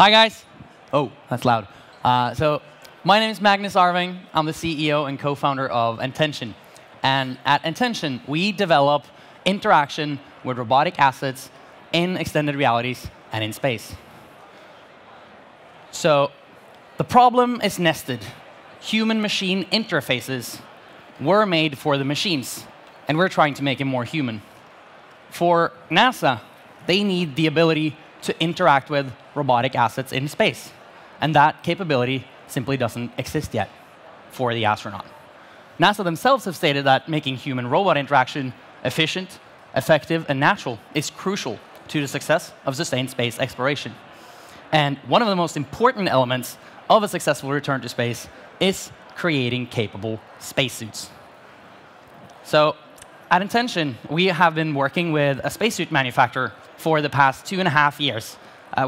Hi, guys. Oh, that's loud. So my name is Magnus Arveng. I'm the CEO and co-founder of Ntention. And at Ntention, we develop interaction with robotic assets in extended realities and in space. So the problem is nested. Human-machine interfaces were made for the machines, and we're trying to make it more human. For NASA, they need the ability to interact with robotic assets in space, and that capability simply doesn't exist yet for the astronaut. NASA themselves have stated that making human-robot interaction efficient, effective, and natural is crucial to the success of sustained space exploration. And one of the most important elements of a successful return to space is creating capable spacesuits. So at Ntention, we have been working with a spacesuit manufacturer for the past 2.5 years,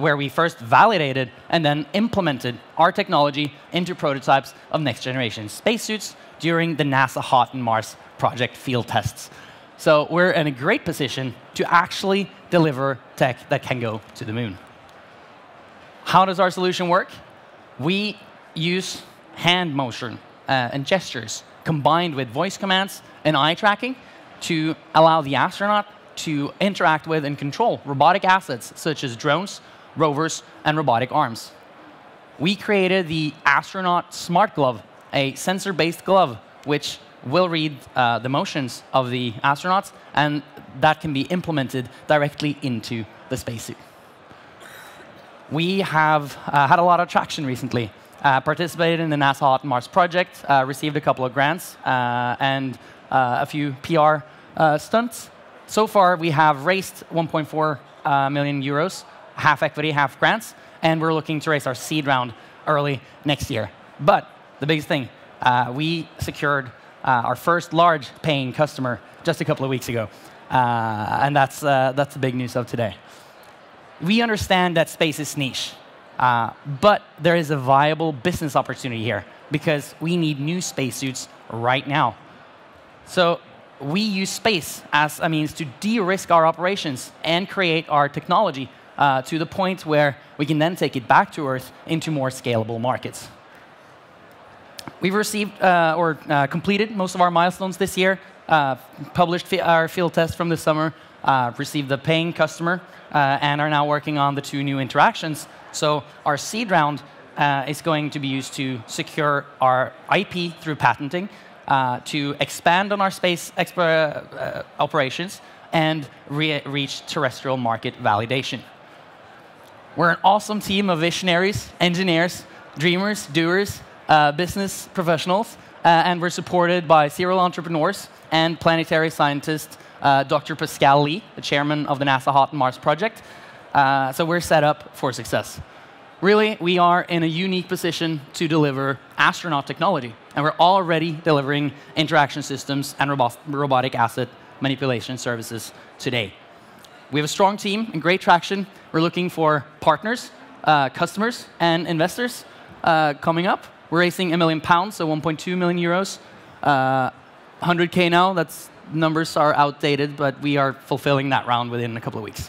where we first validated and then implemented our technology into prototypes of next-generation spacesuits during the NASA Haughton-Mars Project field tests. So we're in a great position to actually deliver tech that can go to the moon. How does our solution work? We use hand motion and gestures combined with voice commands and eye tracking to allow the astronaut to interact with and control robotic assets such as drones, rovers, and robotic arms. We created the Astronaut Smart Glove, a sensor-based glove which will read the motions of the astronauts, and that can be implemented directly into the spacesuit. We have had a lot of traction recently. Participated in the NASA Haughton-Mars Project, received a couple of grants, and a few PR stunts. So far, we have raised 1.4 million euros, half equity, half grants, and we're looking to raise our seed round early next year. But the biggest thing, we secured our first large paying customer just a couple of weeks ago, and that's the big news of today. We understand that space is niche, but there is a viable business opportunity here because we need new spacesuits right now. So we use space as a means to de-risk our operations and create our technology to the point where we can then take it back to Earth into more scalable markets. We've received completed most of our milestones this year, published our field test from this summer, received the paying customer, and are now working on the 2 new interactions. So our seed round is going to be used to secure our IP through patenting, to expand on our space operations, and reach terrestrial market validation. We're an awesome team of visionaries, engineers, dreamers, doers, business professionals, and we're supported by serial entrepreneurs and planetary scientist Dr. Pascal Lee, the chairman of the NASA Haughton-Mars Project. So we're set up for success. Really, we are in a unique position to deliver astronaut technology, and we're already delivering interaction systems and robotic asset manipulation services today. We have a strong team and great traction. We're looking for partners, customers, and investors coming up. We're raising £1 million, so 1.2 million euros. 100K now, that's numbers are outdated, but we are fulfilling that round within a couple of weeks.